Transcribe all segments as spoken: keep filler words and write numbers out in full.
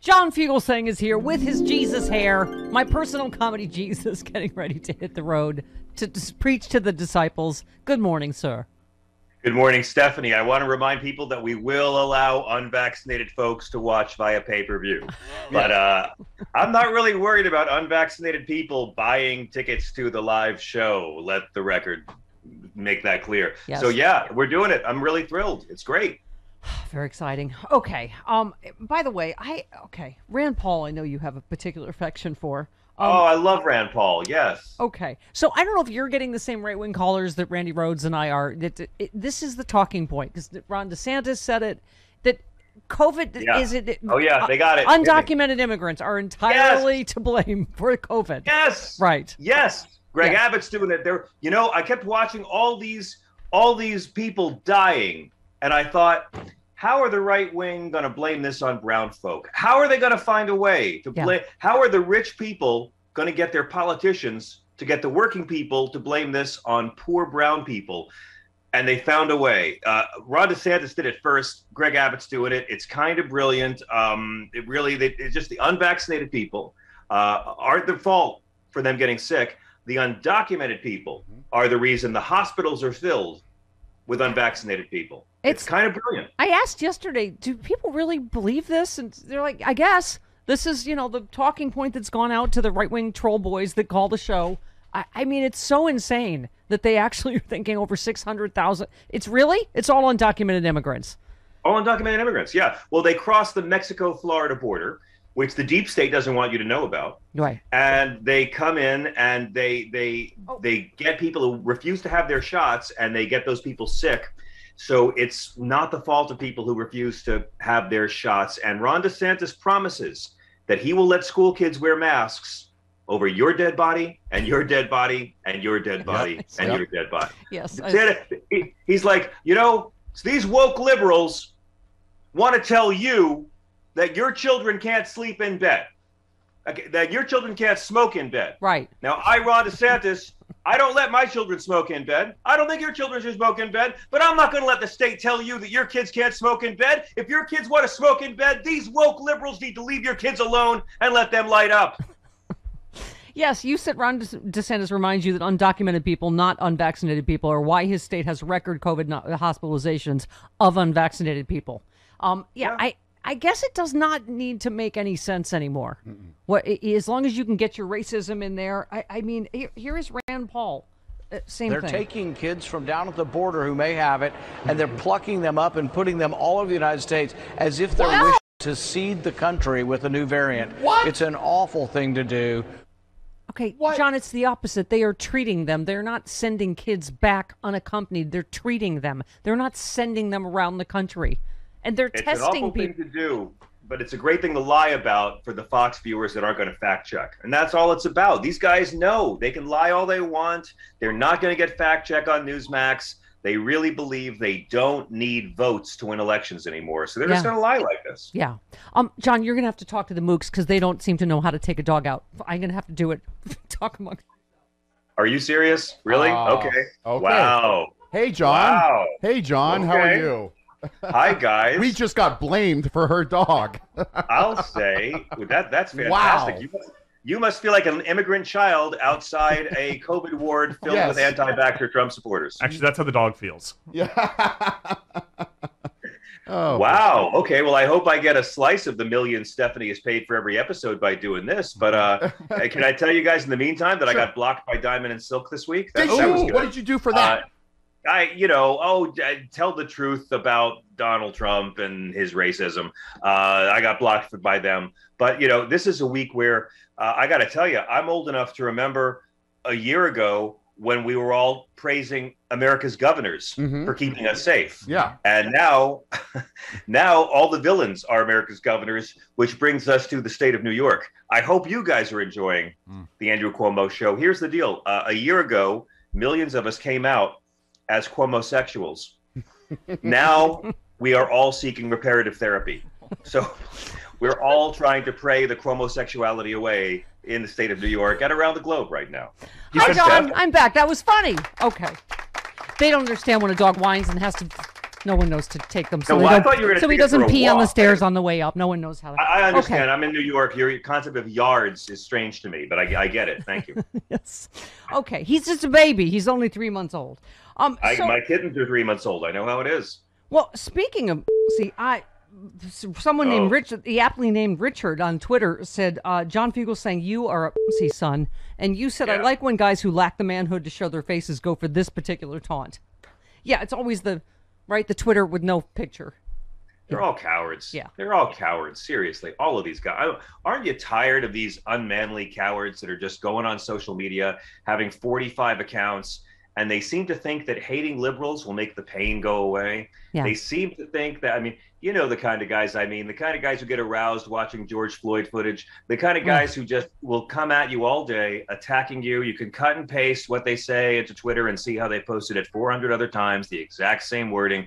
John Fugelsang is here with his Jesus hair, my personal comedy Jesus, getting ready to hit the road to preach to the disciples. Good morning, sir. Good morning, Stephanie. I want to remind people that we will allow unvaccinated folks to watch via pay-per-view. But uh, I'm not really worried about unvaccinated people buying tickets to the live show. Let the record make that clear. Yes. So yeah, we're doing it. I'm really thrilled. It's great. Very exciting. Okay. Um. By the way, I okay. Rand Paul, I know you have a particular affection for. Um, oh, I love Rand Paul. Yes. Okay. So I don't know if you're getting the same right-wing callers that Randy Rhodes and I are. It, it, it, this is the talking point because Ron DeSantis said it that COVID yeah. is it. Oh yeah, they got it. Undocumented it. immigrants are entirely yes. to blame for COVID. Yes. Right. Yes. Greg yes. Abbott's doing it. There. You know, I kept watching all these all these people dying. And I thought, how are the right wing going to blame this on brown folk? How are they going to find a way to blame? Yeah. How are the rich people going to get their politicians to get the working people to blame this on poor brown people? And they found a way. Uh, Ron DeSantis did it first. Greg Abbott's doing it. It's kind of brilliant. Um, it really, they, it's just the unvaccinated people uh, aren't the fault for them getting sick. The undocumented people are the reason the hospitals are filled with unvaccinated people. It's, it's kind of brilliant. I asked yesterday, do people really believe this? And they're like, I guess this is, you know, the talking point that's gone out to the right-wing troll boys that call the show. I, I mean, it's so insane that they actually are thinking over six hundred thousand. It's really, it's all undocumented immigrants. All undocumented immigrants, yeah. Well, they crossed the Mexico-Florida border, which the deep state doesn't want you to know about. Right. And they come in and they, they, oh. they get people who refuse to have their shots and they get those people sick. So it's not the fault of people who refuse to have their shots. And Ron DeSantis promises that he will let school kids wear masks over your dead body and your dead body and your dead body yes. and yep. your dead body. Yes. I... He's like, you know, these woke liberals want to tell you that your children can't sleep in bed, that your children can't smoke in bed. Right. Now, I, Ron DeSantis, I don't let my children smoke in bed. I don't think your children should smoke in bed, but I'm not going to let the state tell you that your kids can't smoke in bed. If your kids want to smoke in bed, these woke liberals need to leave your kids alone and let them light up. Yes, you said Ron DeSantis reminds you that undocumented people, not unvaccinated people, are why his state has record COVID hospitalizations of unvaccinated people. Um, yeah, yeah, I... I guess it does not need to make any sense anymore. Mm-mm. What, as long as you can get your racism in there. I, I mean, here, here is Rand Paul. Uh, same they're thing. They're taking kids from down at the border who may have it, and they're plucking them up and putting them all over the United States as if they're well, wishing to seed the country with a new variant. What? It's an awful thing to do. Okay, what? John, it's the opposite. They are treating them. They're not sending kids back unaccompanied. They're treating them. They're not sending them around the country. And they're it's testing an awful people. Thing to do, but it's a great thing to lie about for the Fox viewers that aren't going to fact check. And that's all it's about. These guys know they can lie all they want. They're not going to get fact check on Newsmax. They really believe they don't need votes to win elections anymore. So they're yeah. just going to lie like this. Yeah. Um, John, you're going to have to talk to the mooks because they don't seem to know how to take a dog out. I'm going to have to do it. Talk amongst. Are you serious? Really? Uh, okay. okay. Wow. Hey, John. Wow. Hey, John. Okay. How are you? Hi guys. We just got blamed for her dog. I'll say that that's fantastic. Wow. You, must, you must feel like an immigrant child outside a COVID ward filled yes. with anti-vaxxer Trump supporters. Actually, that's how the dog feels. Yeah. Oh, wow. Okay. Well, I hope I get a slice of the million Stephanie has paid for every episode by doing this. But uh, can I tell you guys in the meantime that sure. I got blocked by Diamond and Silk this week? That, did that you? Was good. What did you do for that? Uh, I, you know, oh, tell the truth about Donald Trump and his racism. Uh, I got blocked by them. But, you know, this is a week where uh, I got to tell you, I'm old enough to remember a year ago when we were all praising America's governors mm-hmm. for keeping us safe. Yeah. And now, now all the villains are America's governors, which brings us to the state of New York. I hope you guys are enjoying mm. the Andrew Cuomo show. Here's the deal. Uh, a year ago, millions of us came out as Cuomo-sexuals. Now we are all seeking reparative therapy. So we're all trying to pray the Cuomo-sexuality away in the state of New York and around the globe right now. You Hi, John, I'm back. That was funny. Okay. They don't understand when a dog whines and has to No one knows to take them. So, no, well, I thought you were so he doesn't pee on the stairs on the way up. No one knows how. To... I, I understand. Okay. I'm in New York. Your concept of yards is strange to me, but I, I get it. Thank you. Yes. Okay. He's just a baby. He's only three months old. Um, I, so... My kittens are three months old. I know how it is. Well, speaking of, see, I someone oh. named Richard, the aptly named Richard on Twitter said, uh, John Fugelsang, you are a pussy son. And you said, yeah. I like when guys who lack the manhood to show their faces go for this particular taunt. Yeah, it's always the... Right, the Twitter with no picture. They're all cowards. Yeah, they're all cowards. Seriously, all of these guys. Aren't you tired of these unmanly cowards that are just going on social media, having forty-five accounts, and they seem to think that hating liberals will make the pain go away? Yeah. They seem to think that. I mean, you know the kind of guys. I mean, the kind of guys who get aroused watching George Floyd footage. The kind of guys mm. who just will come at you all day, attacking you. You can cut and paste what they say into Twitter and see how they posted it four hundred other times, the exact same wording.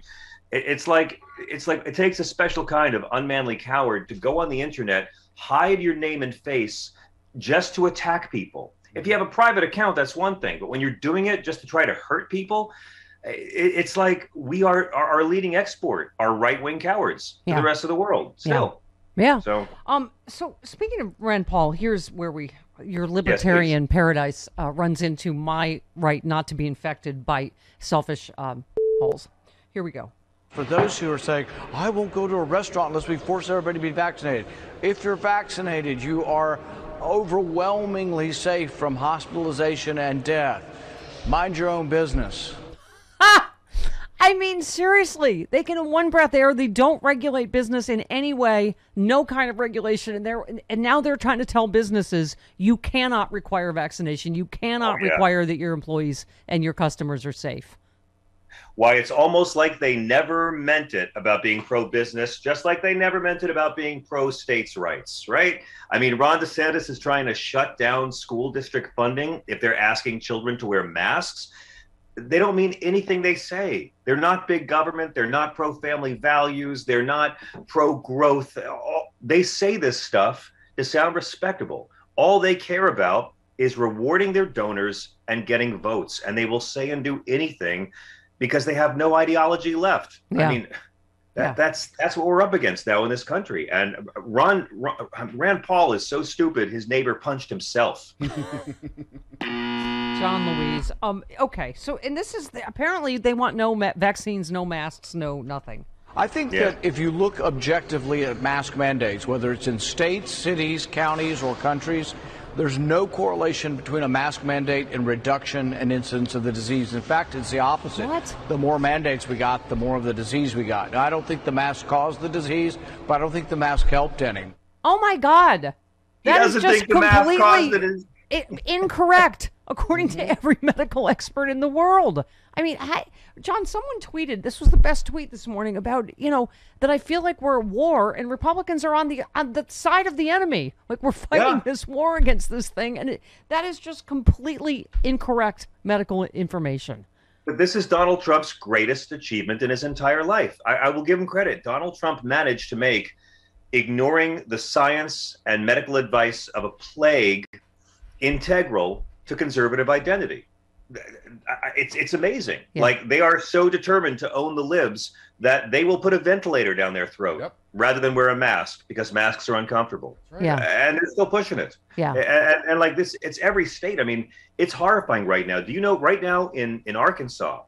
It, it's like it's like it takes a special kind of unmanly coward to go on the internet, hide your name and face, just to attack people. If you have a private account, that's one thing. But when you're doing it just to try to hurt people, it's like we are our leading export, our right-wing cowards yeah. to the rest of the world. Still, yeah. yeah. So, um, so speaking of Rand Paul, here's where we your libertarian yes, paradise uh, runs into my right not to be infected by selfish um, holes. Here we go. For those who are saying, I won't go to a restaurant unless we force everybody to be vaccinated. If you're vaccinated, you are overwhelmingly safe from hospitalization and death. Mind your own business. Ah, I mean, seriously, they can in one breath air. They don't regulate business in any way, no kind of regulation. And they're and now they're trying to tell businesses you cannot require vaccination. You cannot oh, yeah. require that your employees and your customers are safe. Why, it's almost like they never meant it about being pro-business, just like they never meant it about being pro-states' rights, right? I mean, Ron DeSantis is trying to shut down school district funding if they're asking children to wear masks. They don't mean anything they say. They're not big government. They're not pro-family values. They're not pro-growth. They say this stuff to sound respectable. All they care about is rewarding their donors and getting votes, and they will say and do anything because they have no ideology left. Yeah. I mean, that, yeah. that's that's what we're up against now in this country. And Ron, Ron Rand Paul is so stupid, his neighbor punched himself. John Louise. Um. Okay. So, and this is the, apparently they want no ma vaccines, no masks, no nothing. I think yeah. that if you look objectively at mask mandates, whether it's in states, cities, counties, or countries, there's no correlation between a mask mandate and reduction in incidence of the disease. In fact, it's the opposite. What? The more mandates we got, the more of the disease we got. Now, I don't think the mask caused the disease, but I don't think the mask helped any. Oh, my God. That is just completely incorrect, according to every medical expert in the world. I mean, I, John, someone tweeted, this was the best tweet this morning about, you know, that I feel like we're at war and Republicans are on the on the side of the enemy. Like we're fighting yeah. this war against this thing. And it, that is just completely incorrect medical information. But this is Donald Trump's greatest achievement in his entire life. I, I will give him credit. Donald Trump managed to make ignoring the science and medical advice of a plague integral to conservative identity. It's it's amazing. Yeah. Like they are so determined to own the libs that they will put a ventilator down their throat yep. rather than wear a mask because masks are uncomfortable. Right. Yeah, and they're still pushing it. Yeah, and, and like this, it's every state. I mean, it's horrifying right now. Do you know right now in in Arkansas,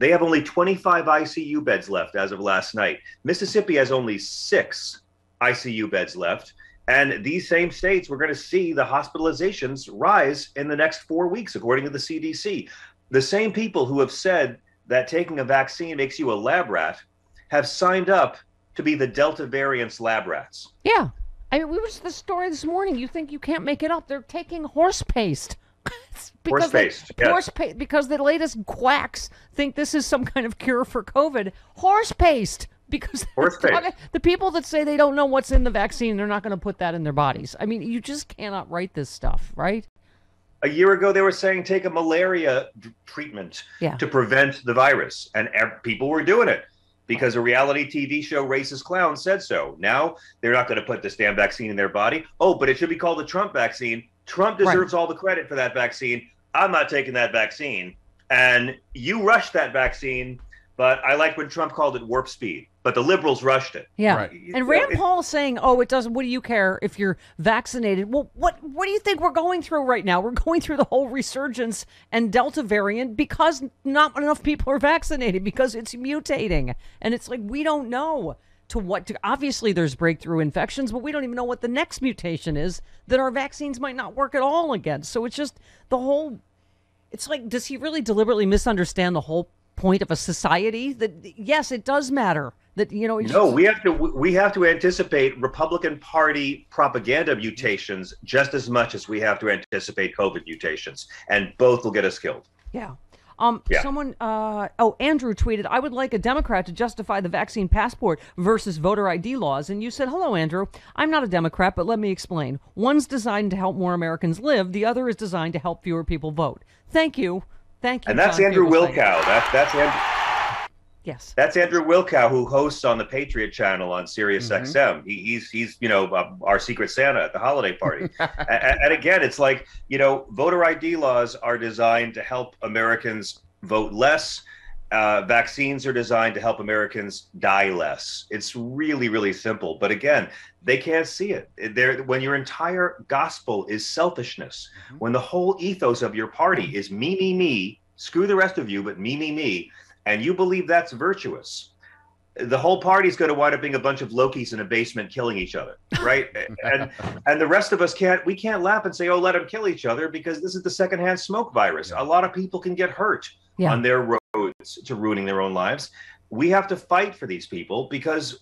they have only twenty-five I C U beds left as of last night. Mississippi has only six I C U beds left. And these same states, we're going to see the hospitalizations rise in the next four weeks, according to the C D C. The same people who have said that taking a vaccine makes you a lab rat have signed up to be the Delta variant's lab rats. Yeah. I mean, we were just the story this morning. You think you can't make it up. They're taking horse paste. Horse paste. They, yes. Horse paste. Because the latest quacks think this is some kind of cure for COVID. Horse paste. Because the people that say they don't know what's in the vaccine, they're not going to put that in their bodies. I mean, you just cannot write this stuff, right? A year ago, they were saying take a malaria treatment yeah. to prevent the virus. And people were doing it because a reality T V show, Racist Clown, said so. Now they're not going to put this damn vaccine in their body. Oh, but it should be called the Trump vaccine. Trump deserves right. all the credit for that vaccine. I'm not taking that vaccine. And you rushed that vaccine But I like when Trump called it warp speed, but the liberals rushed it. Yeah. Right. And Rand Paul saying, oh, it doesn't, what do you care if you're vaccinated? Well, what, what do you think we're going through right now? We're going through the whole resurgence and Delta variant because not enough people are vaccinated, because it's mutating. And it's like, we don't know to what to, obviously there's breakthrough infections, but we don't even know what the next mutation is that our vaccines might not work at all against. So it's just the whole, it's like, does he really deliberately misunderstand the whole point of a society? That yes, it does matter that, you know, no, we have to we have to anticipate Republican Party propaganda mutations just as much as we have to anticipate COVID mutations, and both will get us killed. Yeah. Um yeah. Someone uh oh Andrew tweeted, I would like a Democrat to justify the vaccine passport versus voter I D laws. And you said, hello Andrew, I'm not a Democrat, but let me explain. One's designed to help more Americans live, the other is designed to help fewer people vote. Thank you. Thank you, and that's John Andrew Wilkow. That, that's Andrew. Yes. That's Andrew Wilkow, who hosts on the Patriot channel on Sirius mm-hmm. X M. He, he's, he's, you know, uh, our secret Santa at the holiday party. and, and again, it's like, you know, voter I D laws are designed to help Americans vote less. Uh, vaccines are designed to help Americans die less. It's really, really simple. But again, they can't see it. They're, when your entire gospel is selfishness, mm-hmm. when the whole ethos of your party is me, me, me, screw the rest of you, but me, me, me, and you believe that's virtuous, the whole party's going to wind up being a bunch of Lokis in a basement killing each other, right? and and the rest of us can't, we can't laugh and say, oh, let them kill each other, because this is the secondhand smoke virus. Yeah. A lot of people can get hurt yeah. on their road to ruining their own lives. We have to fight for these people because,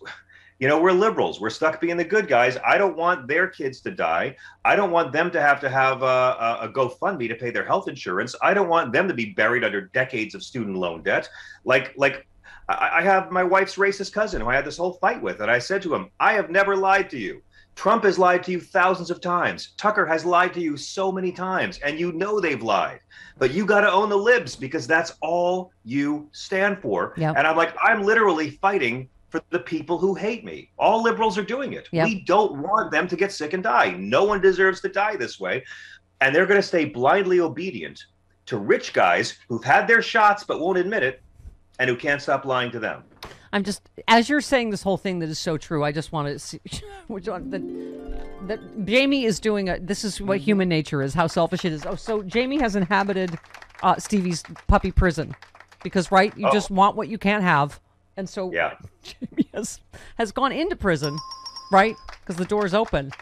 you know, we're liberals. We're stuck being the good guys. I don't want their kids to die. I don't want them to have to have a, a GoFundMe to pay their health insurance. I don't want them to be buried under decades of student loan debt. Like, like I, I have my wife's racist cousin who I had this whole fight with, and I said to him, I have never lied to you. Trump has lied to you thousands of times. Tucker has lied to you so many times, and you know they've lied. But you got to own the libs because that's all you stand for. Yep. And I'm like, I'm literally fighting for the people who hate me. All liberals are doing it. Yep. We don't want them to get sick and die. No one deserves to die this way. And they're going to stay blindly obedient to rich guys who've had their shots but won't admit it and who can't stop lying to them. I'm just, as you're saying this whole thing that is so true, I just want to see that, that Jamie is doing a, this is what human nature is, how selfish it is. Oh, so Jamie has inhabited uh, Stevie's puppy prison because, right, you oh. just want what you can't have. And so yeah. Jamie has, has gone into prison, right, because the door is open.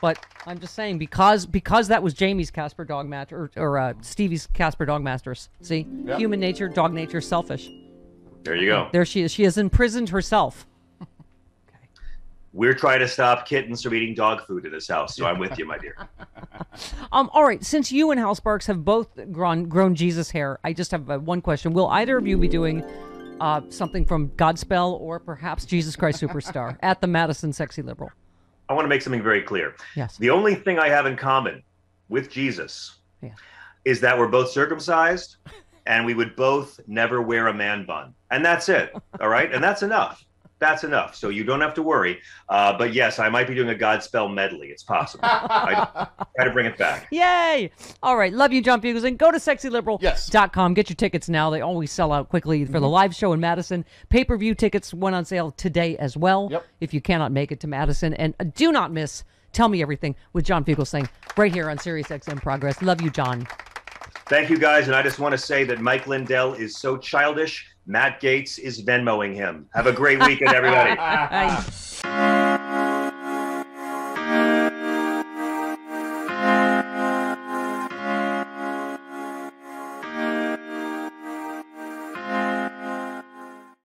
But I'm just saying, because because that was Jamie's Casper Dog Match, or, or uh, Stevie's Casper Dog Masters. See, yeah. Human nature, dog nature, selfish. There you go. There she is. She has imprisoned herself. Okay. We're trying to stop kittens from eating dog food in this house, so I'm with you, my dear. um. All right. Since you and House Barks have both grown, grown Jesus hair, I just have uh, one question. Will either of you be doing uh, something from Godspell or perhaps Jesus Christ Superstar at the Madison Sexy Liberal? I want to make something very clear. Yes. The only thing I have in common with Jesus yeah. is that we're both circumcised, and we would both never wear a man bun. And that's it, all right? And that's enough. That's enough. So you don't have to worry. Uh, but yes, I might be doing a Godspell medley. It's possible. I try to bring it back. Yay. All right. Love you, John Fugelsang. Go to sexy liberal dot com. Yes. Get your tickets now. They always sell out quickly for mm-hmm. the live show in Madison. Pay-per-view tickets went on sale today as well, yep. if you cannot make it to Madison. And do not miss Tell Me Everything with John Fugelsang right here on SiriusXM Progress. Love you, John. Thank you, guys. And I just want to say that Mike Lindell is so childish. Matt Gaetz is Venmoing him. Have a great weekend, everybody.